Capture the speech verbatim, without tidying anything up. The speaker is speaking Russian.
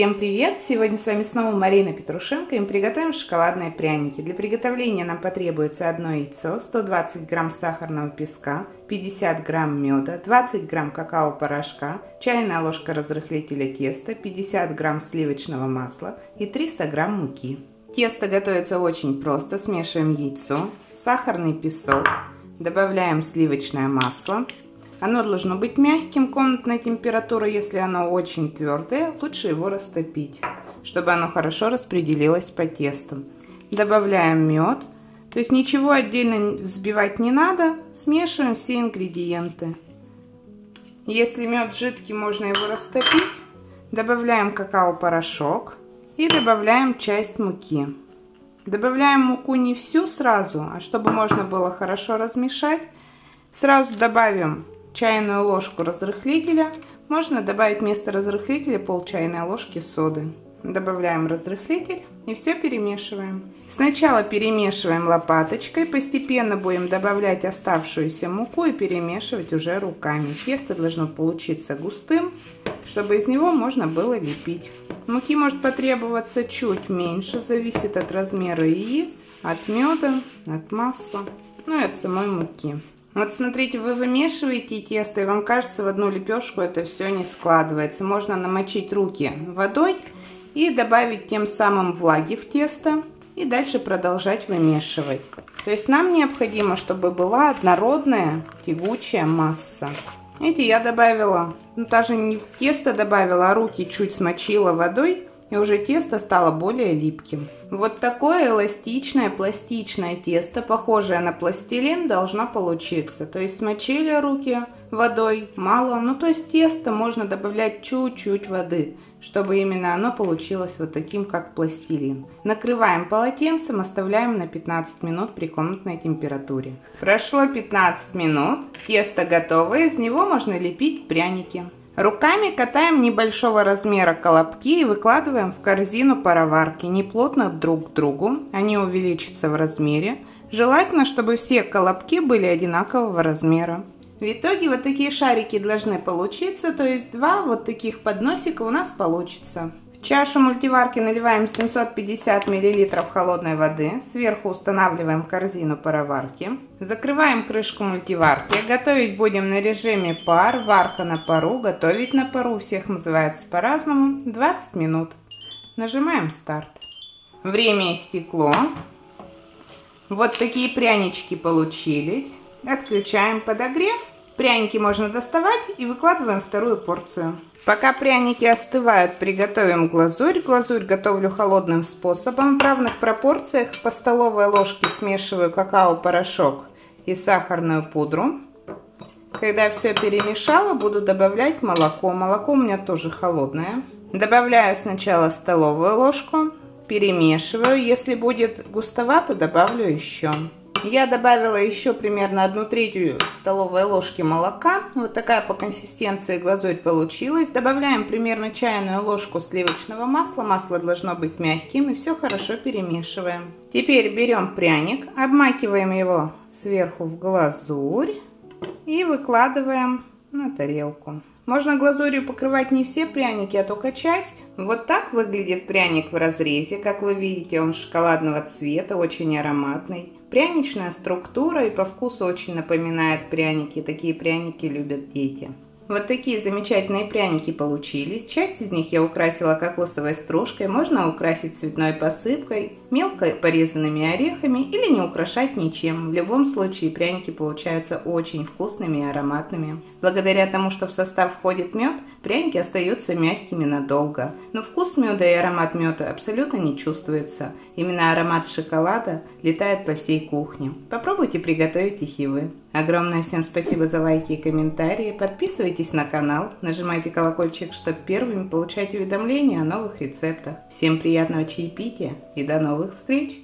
Всем привет! Сегодня с вами снова Марина Петрушенко, и мы приготовим шоколадные пряники. Для приготовления нам потребуется одно яйцо, сто двадцать грамм сахарного песка, пятьдесят грамм меда, двадцать грамм какао-порошка, чайная ложка разрыхлителя теста, пятьдесят грамм сливочного масла и триста грамм муки. Тесто готовится очень просто. Смешиваем яйцо, сахарный песок, добавляем сливочное масло. Оно должно быть мягким, комнатной температуры. Если оно очень твердое, лучше его растопить, чтобы оно хорошо распределилось по тесту. Добавляем мед, то есть ничего отдельно взбивать не надо, смешиваем все ингредиенты. Если мед жидкий, можно его растопить. Добавляем какао-порошок и добавляем часть муки. Добавляем муку не всю сразу, а чтобы можно было хорошо размешать, сразу добавим чайную ложку разрыхлителя. Можно добавить вместо разрыхлителя пол чайной ложки соды. Добавляем разрыхлитель и все перемешиваем. Сначала перемешиваем лопаточкой, постепенно будем добавлять оставшуюся муку и перемешивать уже руками. Тесто должно получиться густым, чтобы из него можно было лепить. Муки может потребоваться чуть меньше, зависит от размера яиц, от меда, от масла, ну и от самой муки. Вот смотрите, вы вымешиваете тесто, и вам кажется, в одну лепешку это все не складывается. Можно намочить руки водой и добавить тем самым влаги в тесто, и дальше продолжать вымешивать. То есть нам необходимо, чтобы была однородная тягучая масса. Видите, я добавила, ну даже не в тесто добавила, а руки чуть смочила водой, и уже тесто стало более липким. Вот такое эластичное, пластичное тесто, похожее на пластилин, должно получиться. То есть смочили руки водой, мало. Ну, то есть тесто можно добавлять чуть-чуть воды, чтобы именно оно получилось вот таким, как пластилин. Накрываем полотенцем, оставляем на пятнадцать минут при комнатной температуре. Прошло пятнадцать минут, тесто готово, из него можно лепить пряники. Руками катаем небольшого размера колобки и выкладываем в корзину пароварки, неплотно друг к другу, они увеличатся в размере. Желательно, чтобы все колобки были одинакового размера. В итоге вот такие шарики должны получиться, то есть два вот таких подносика у нас получится. В чашу мультиварки наливаем семьсот пятьдесят миллилитров холодной воды, сверху устанавливаем корзину пароварки, закрываем крышку мультиварки, готовить будем на режиме пар, варка на пару, готовить на пару, всех называется по-разному, двадцать минут. Нажимаем старт. Время истекло. Вот такие прянички получились. Отключаем подогрев. Пряники можно доставать и выкладываем вторую порцию. Пока пряники остывают, приготовим глазурь. Глазурь готовлю холодным способом. В равных пропорциях по столовой ложке смешиваю какао-порошок и сахарную пудру. Когда все перемешала, буду добавлять молоко. Молоко у меня тоже холодное. Добавляю сначала столовую ложку, перемешиваю. Если будет густовато, добавлю еще. Я добавила еще примерно одну третью столовой ложки молока. Вот такая по консистенции глазурь получилась. Добавляем примерно чайную ложку сливочного масла. Масло должно быть мягким, и все хорошо перемешиваем. Теперь берем пряник, обмакиваем его сверху в глазурь и выкладываем на тарелку. Можно глазурью покрывать не все пряники, а только часть. Вот так выглядит пряник в разрезе. Как вы видите, он шоколадного цвета, очень ароматный. Пряничная структура и по вкусу очень напоминает пряники. Такие пряники любят дети. Вот такие замечательные пряники получились. Часть из них я украсила кокосовой стружкой. Можно украсить цветной посыпкой, мелко порезанными орехами или не украшать ничем. В любом случае пряники получаются очень вкусными и ароматными. Благодаря тому, что в состав входит мед, пряники остаются мягкими надолго. Но вкус меда и аромат меда абсолютно не чувствуется. Именно аромат шоколада летает по всей кухне. Попробуйте приготовить их и вы. Огромное всем спасибо за лайки и комментарии. Подписывайтесь на канал, нажимайте колокольчик, чтобы первыми получать уведомления о новых рецептах. Всем приятного чаепития и до новых встреч!